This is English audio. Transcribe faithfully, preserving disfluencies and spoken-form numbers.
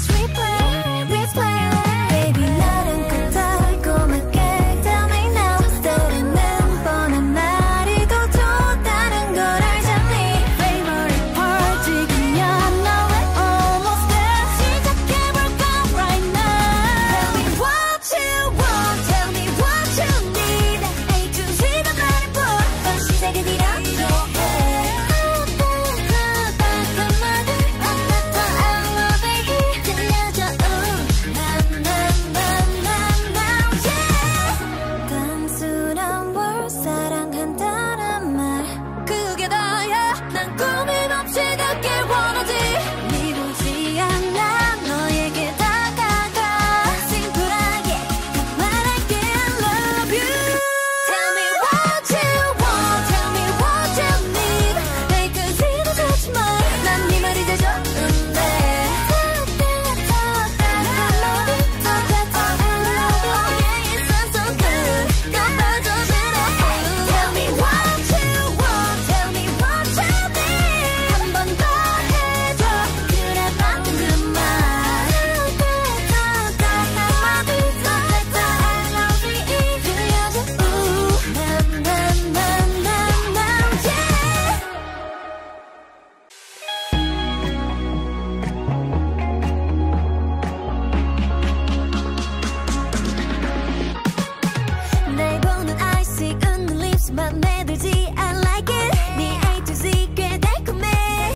sweet play.